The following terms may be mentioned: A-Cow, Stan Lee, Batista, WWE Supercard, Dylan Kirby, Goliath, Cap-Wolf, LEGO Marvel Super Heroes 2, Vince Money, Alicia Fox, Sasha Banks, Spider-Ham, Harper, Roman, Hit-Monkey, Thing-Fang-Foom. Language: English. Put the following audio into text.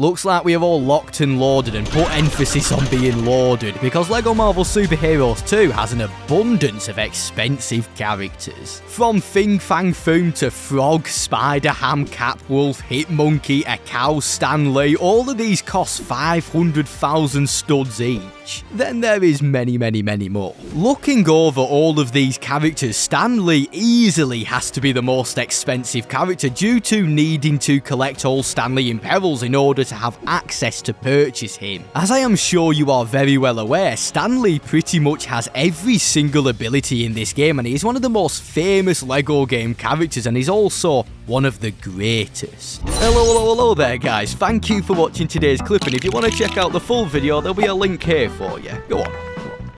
Looks like we are all locked and loaded, and put emphasis on being loaded, because LEGO Marvel Super Heroes 2 has an abundance of expensive characters. From Thing-Fang-Foom to Frog, Spider-Ham, Cap-Wolf, Hit-Monkey, A-Cow, Stan Lee, all of these cost 500,000 studs each. Then there is many more. Looking over all of these characters, Stan Lee easily has to be the most expensive character due to needing to collect all Stan Lee Imperils in order to have access to purchase him. As I am sure you are very well aware, Stan Lee pretty much has every single ability in this game, and he is one of the most famous LEGO game characters, and he's also one of the greatest. Hello there guys, thank you for watching today's clip, and if you want to check out the full video, there'll be a link here for you. Go on.